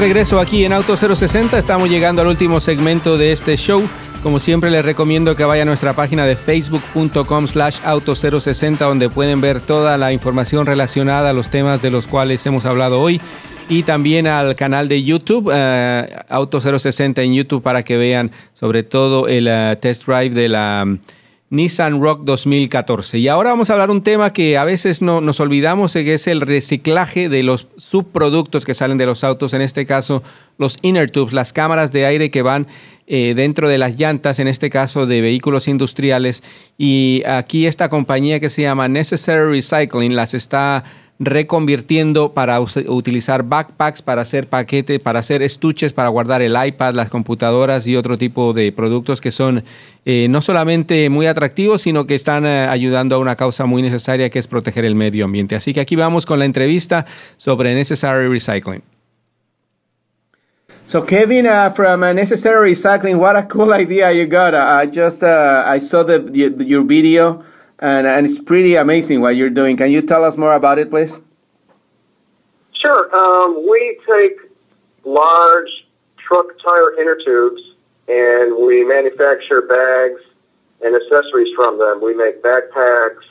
regreso aquí en Autos 0-60. Estamos llegando al último segmento de este show. Como siempre, les recomiendo que vayan a nuestra página de facebook.com/autos060, donde pueden ver toda la información relacionada a los temas de los cuales hemos hablado hoy. Y también al canal de YouTube, Autos 060 en YouTube, para que vean sobre todo el test drive de la Nissan Rock 2014. Y ahora vamos a hablar un tema que a veces no nos olvidamos, que es el reciclaje de los subproductos que salen de los autos, en este caso los inner tubes, las cámaras de aire que van dentro de las llantas, en este caso de vehículos industriales. Y aquí esta compañía que se llama Necessary Recycling las está reconvirtiendo para utilizar backpacks, para hacer paquetes, para hacer estuches, para guardar el iPad, las computadoras y otro tipo de productos que son no solamente muy atractivos, sino que están ayudando a una causa muy necesaria, que es proteger el medio ambiente. Así que aquí vamos con la entrevista sobre Necessary Recycling. So Kevin, from Necessary Recycling, what a cool idea you got. I saw your video. And it's pretty amazing what you're doing. Can you tell us more about it, please? Sure. We take large truck tire inner tubes and we manufacture bags and accessories from them. We make backpacks,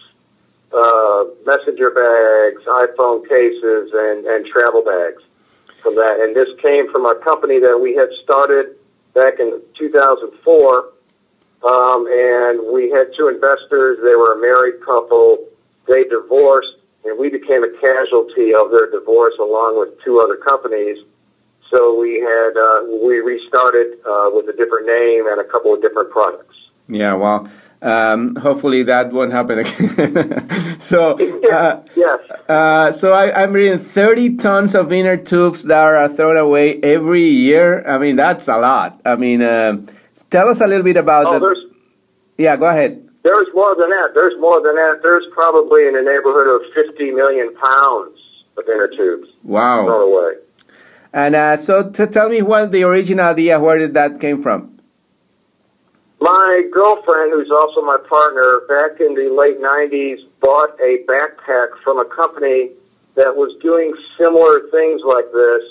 messenger bags, iPhone cases, and travel bags from that. And this came from a company that we had started back in 2004. And we had two investors. They were a married couple. They divorced, and we became a casualty of their divorce along with two other companies. So we restarted with a different name and a couple of different products. Yeah, well, hopefully that won't happen again. So, yes. So I'm reading 30 tons of inner tubes that are thrown away every year. I mean, that's a lot. I mean. Tell us a little bit about Yeah, go ahead. There's more than that. There's more than that. There's probably in the neighborhood of 50 million pounds of inner tubes. Wow. Thrown away. And so tell me what the original idea, where did that came from? My girlfriend, who's also my partner, back in the late 90s, bought a backpack from a company that was doing similar things like this.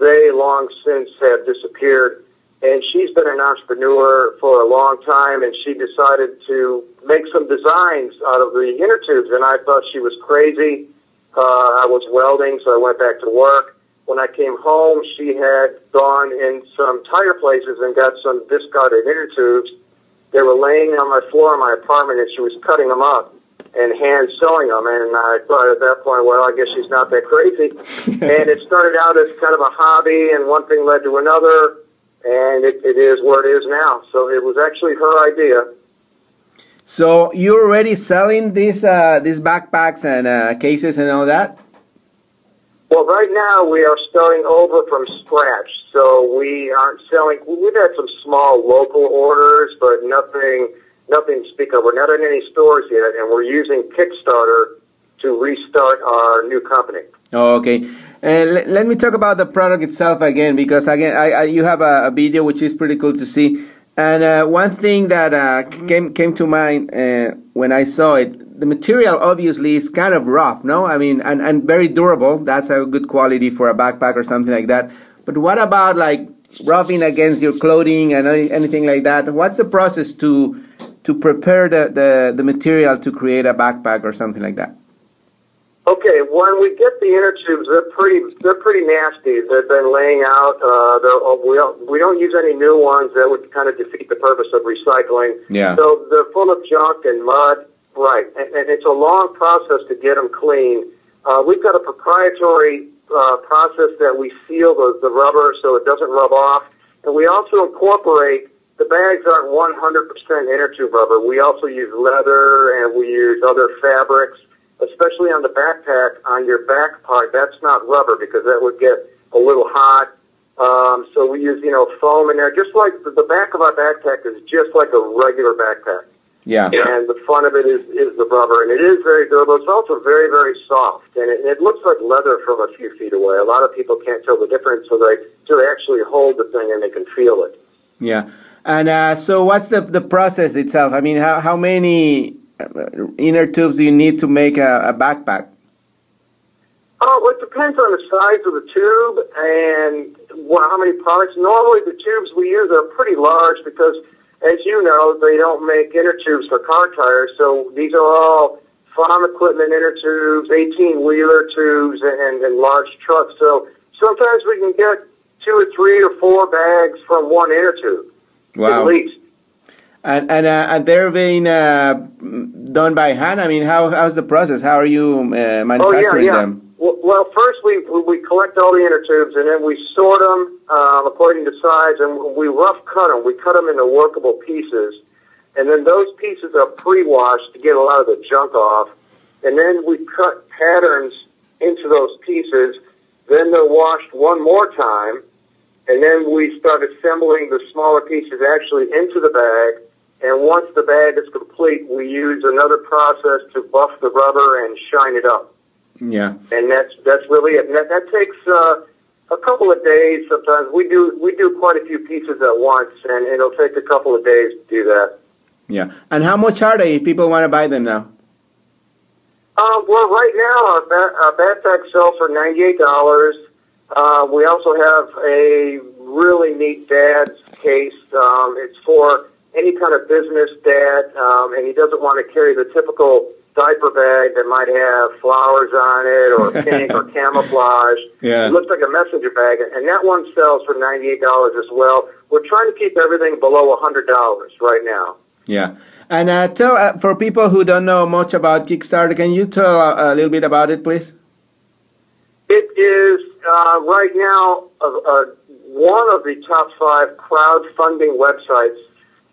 They long since have disappeared. And she's been an entrepreneur for a long time, and she decided to make some designs out of the inner tubes. And I thought she was crazy. I was welding, so I went back to work. When I came home, she had gone in some tire places and got some discarded inner tubes. They were laying on my floor in my apartment, and she was cutting them up and hand sewing them. And I thought at that point, well, I guess she's not that crazy. And it started out as kind of a hobby, and one thing led to another. And it is where it is now. So it was actually her idea. So you're already selling these backpacks and cases and all that? Well, right now we are starting over from scratch. So we aren't selling. We've had some small local orders, but nothing to speak of. We're not in any stores yet, and we're using Kickstarter to restart our new company. Okay, let me talk about the product itself again, because again, you have a video which is pretty cool to see, and one thing that came to mind when I saw it, the material obviously is kind of rough, no? I mean, and very durable. That's a good quality for a backpack or something like that. But what about like roughing against your clothing and anything like that? What's the process to prepare the material to create a backpack or something like that? Okay, when we get the inner tubes, they're pretty nasty. They've been laying out. We don't use any new ones. That would kind of defeat the purpose of recycling. Yeah. So they're full of junk and mud, right? And it's a long process to get them clean. We've got a proprietary process that we seal the rubber so it doesn't rub off, and we also incorporate. The bags aren't 100% inner tube rubber. We also use leather and we use other fabrics. Especially on the backpack, on your back part, that's not rubber because that would get a little hot. So we use, foam in there. Just like the back of our backpack is just like a regular backpack. Yeah. And the fun of it is the rubber. And it is very durable. It's also very, very soft. And it looks like leather from a few feet away. A lot of people can't tell the difference, so they actually hold the thing and they can feel it. Yeah. And so what's the process itself? I mean, how many inner tubes do you need to make a backpack? Oh, well, it depends on the size of the tube and how many products. Normally the tubes we use are pretty large because, as you know, they don't make inner tubes for car tires, so these are all farm equipment inner tubes, 18-wheeler tubes, and large trucks. So sometimes we can get 2 or 3 or 4 bags from one inner tube. Wow. At least. And they're being done by hand? I mean, how's the process? How are you manufacturing them? Well, first we collect all the inner tubes, and then we sort them according to size, and we rough cut them. We cut them into workable pieces, and then those pieces are pre-washed to get a lot of the junk off, and then we cut patterns into those pieces. Then they're washed one more time, and then we start assembling the smaller pieces actually into the bag. And once the bag is complete, we use another process to buff the rubber and shine it up. Yeah, and that's really it. And that takes a couple of days. Sometimes we do quite a few pieces at once, and it'll take a couple of days to do that. Yeah, and how much are they if people want to buy them now? Well, right now our backpack sells for $98. We also have a really neat dad's case. It's for any kind of business dad, and he doesn't want to carry the typical diaper bag that might have flowers on it or pink or camouflage. Yeah. It looks like a messenger bag, and that one sells for $98 as well. We're trying to keep everything below $100 right now. Yeah. And tell for people who don't know much about Kickstarter, can you tell a little bit about it, please? It is right now one of the top 5 crowdfunding websites.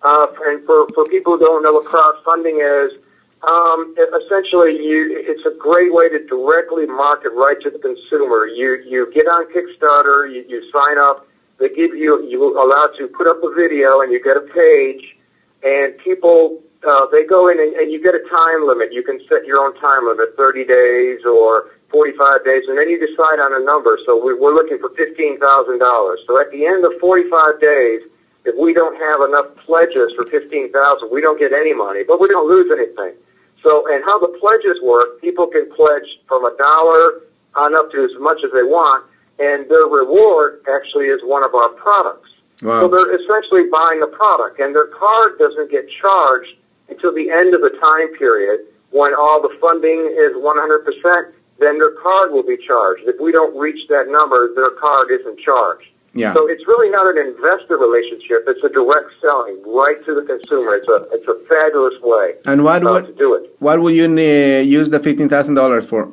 And for people who don't know what crowdfunding is, essentially, it's a great way to directly market right to the consumer. You get on Kickstarter, you sign up, they give you, you're allowed to put up a video, and you get a page, and people, they go in and you get a time limit. You can set your own time limit, 30 days or 45 days, and then you decide on a number. So we're looking for $15,000. So at the end of 45 days, if we don't have enough pledges for $15,000, we don't get any money, but we don't lose anything. So, and how the pledges work, people can pledge from $1 on up to as much as they want, and their reward actually is one of our products. Wow. So they're essentially buying a product, and their card doesn't get charged until the end of the time period. When all the funding is 100%, then their card will be charged. If we don't reach that number, their card isn't charged. Yeah. So it's really not an investor relationship. It's a direct selling right to the consumer. It's a fabulous way to do it. What will you use the $15,000 for?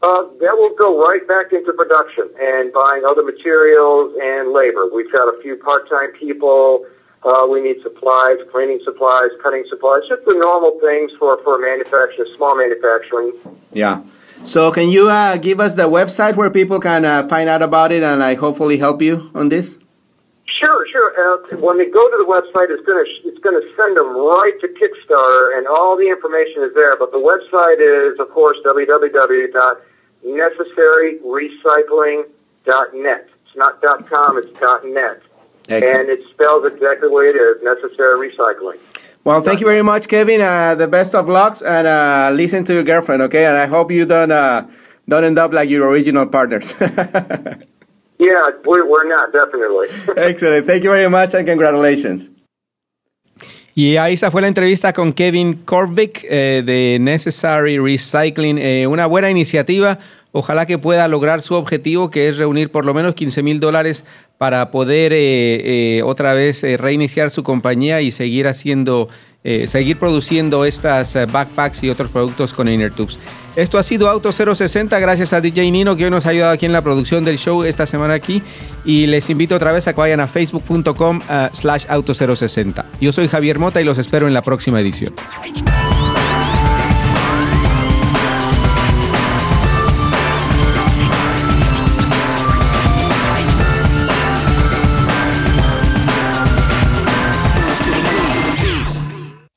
That will go right back into production and buying other materials and labor. We've got a few part-time people. We need supplies, cleaning supplies, cutting supplies, just the normal things for manufacturing, small manufacturing. Yeah. So can you give us the website where people can find out about it and hopefully help you on this? Sure. When they go to the website, it's going to send them right to Kickstarter, and all the information is there. But the website is, of course, www.necessaryrecycling.net. It's not .com, it's .net. Excellent. And it spells exactly the way it is, Necessary Recycling. Well, thank you very much, Kevin. The best of lucks, and listen to your girlfriend, okay? And I hope you don't end up like your original partners. Yeah, we're not, definitely. Excellent. Thank you very much, and congratulations. Y ahí esa fue la entrevista con Kevin Corvick de Necessary Recycling. Una buena iniciativa. Ojalá que pueda lograr su objetivo, que es reunir por lo menos $15,000 para poder otra vez reiniciar su compañía y seguir haciendo, seguir produciendo estas backpacks y otros productos con inner tubes. Esto ha sido Autos 0-60. Gracias a DJ Nino, que hoy nos ha ayudado aquí en la producción del show esta semana aquí. Y les invito otra vez a que vayan a facebook.com/autos060. Yo soy Javier Mota y los espero en la próxima edición.